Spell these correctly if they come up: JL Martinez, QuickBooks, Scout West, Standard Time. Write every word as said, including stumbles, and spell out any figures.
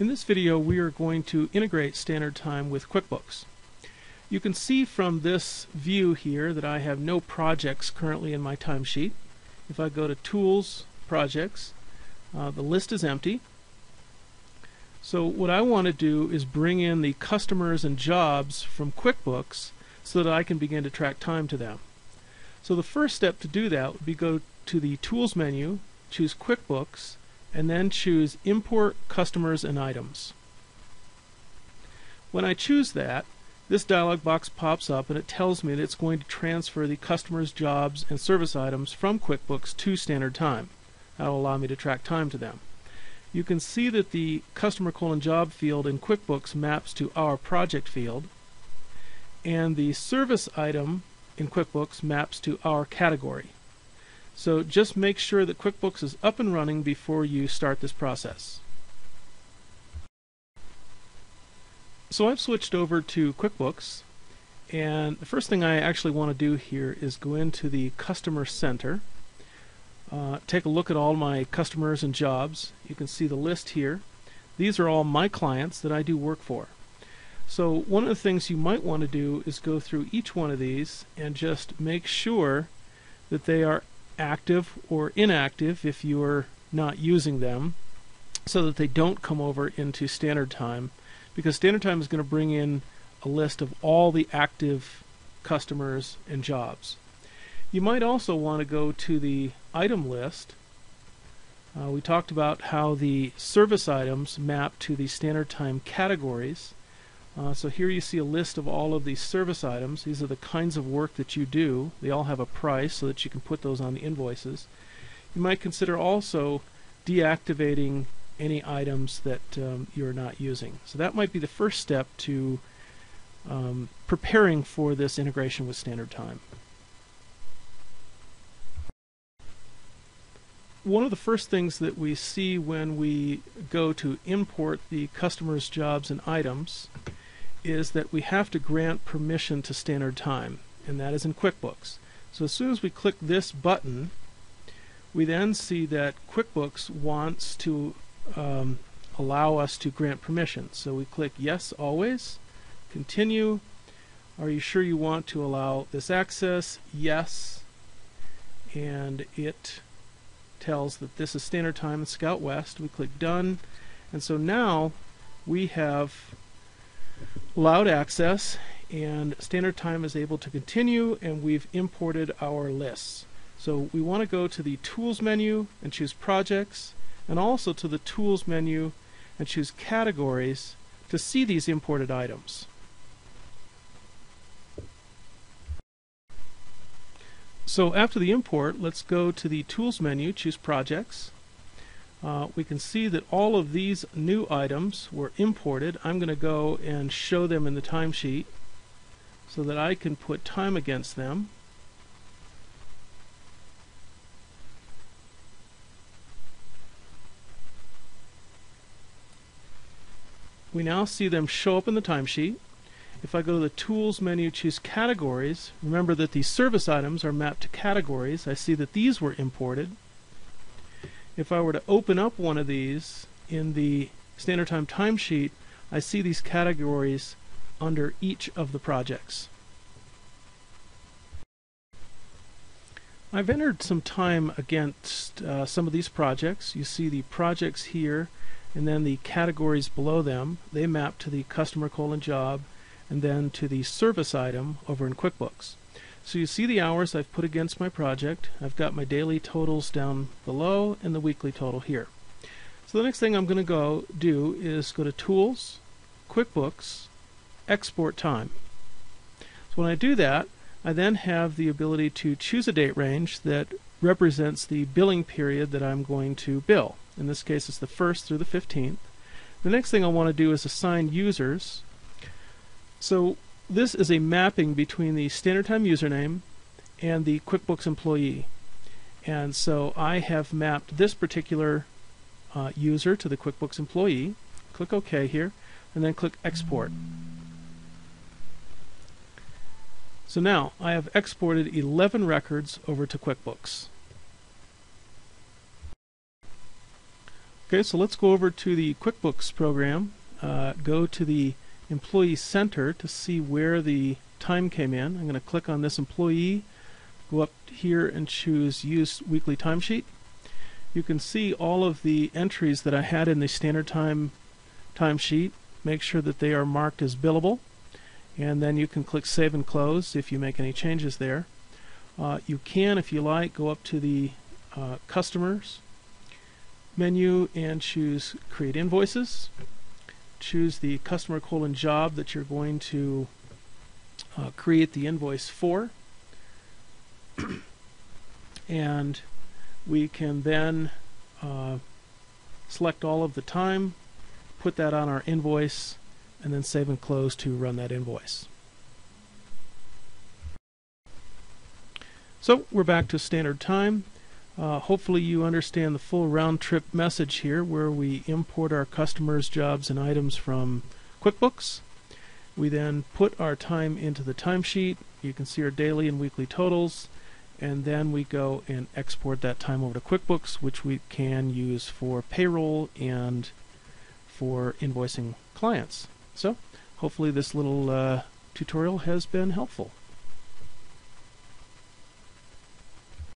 In this video, we are going to integrate Standard Time with QuickBooks. You can see from this view here that I have no projects currently in my timesheet. If I go to Tools, Projects, uh, the list is empty. So what I want to do is bring in the customers and jobs from QuickBooks so that I can begin to track time to them. So the first step to do that would be go to the Tools menu, choose QuickBooks, and then choose Import Customers and Items. When I choose that, this dialog box pops up and it tells me that it's going to transfer the customers, jobs, and service items from QuickBooks to Standard Time. That will allow me to track time to them. You can see that the customer colon job field in QuickBooks maps to our project field, and the service item in QuickBooks maps to our category. So just make sure that QuickBooks is up and running before you start this process. So I've switched over to QuickBooks, and the first thing I actually want to do here is go into the Customer Center, uh, take a look at all my customers and jobs. You can see the list here. These are all my clients that I do work for. So one of the things you might want to do is go through each one of these and just make sure that they are active or inactive if you're not using them, so that they don't come over into Standard Time, because Standard Time is going to bring in a list of all the active customers and jobs. You might also want to go to the item list. Uh, we talked about how the service items map to the Standard Time categories. Uh, so here you see a list of all of these service items. These are the kinds of work that you do. They all have a price so that you can put those on the invoices. You might consider also deactivating any items that um, you're not using. So that might be the first step to um, preparing for this integration with Standard Time. One of the first things that we see when we go to import the customers, jobs, and items is that we have to grant permission to Standard Time, and that is in QuickBooks. So as soon as we click this button, we then see that QuickBooks wants to um, allow us to grant permission. So we click yes always, continue, are you sure you want to allow this access? Yes, and it tells that this is Standard Time and Scout West. We click done, and so now we have allowed access, and Standard Time is able to continue, and we've imported our lists. So we want to go to the Tools menu and choose Projects, and also to the Tools menu and choose Categories to see these imported items. So after the import, let's go to the Tools menu, choose Projects. Uh, we can see that all of these new items were imported. I'm going to go and show them in the timesheet so that I can put time against them. We now see them show up in the timesheet. If I go to the Tools menu, choose Categories, remember that these service items are mapped to categories. I see that these were imported. If I were to open up one of these in the Standard Time timesheet, I see these categories under each of the projects. I've entered some time against uh, some of these projects. You see the projects here, and then the categories below them. They map to the customer colon job, and then to the service item over in QuickBooks. So you see the hours I've put against my project. I've got my daily totals down below and the weekly total here. So the next thing I'm going to go do is go to Tools, QuickBooks, Export Time. So when I do that, I then have the ability to choose a date range that represents the billing period that I'm going to bill. In this case, it's the first through the fifteenth. The next thing I want to do is assign users. So this is a mapping between the Standard Time username and the QuickBooks employee. And so I have mapped this particular uh, user to the QuickBooks employee. Click OK here, and then click Export. So now I have exported eleven records over to QuickBooks. Okay, so let's go over to the QuickBooks program, uh, go to the Employee Center to see where the time came in. I'm going to click on this employee, go up here and choose Use Weekly Timesheet. You can see all of the entries that I had in the Standard Time timesheet. Make sure that they are marked as billable, and then you can click Save and Close if you make any changes there. Uh, you can, if you like, go up to the uh, Customers menu and choose Create Invoices. Choose the customer colon job that you're going to uh, create the invoice for, and we can then uh, select all of the time, put that on our invoice, and then save and close to run that invoice. So we're back to Standard Time. Uh, hopefully you understand the full round-trip message here, where we import our customers, jobs, and items from QuickBooks. We then put our time into the timesheet. You can see our daily and weekly totals, and then we go and export that time over to QuickBooks, which we can use for payroll and for invoicing clients. So hopefully this little uh, tutorial has been helpful.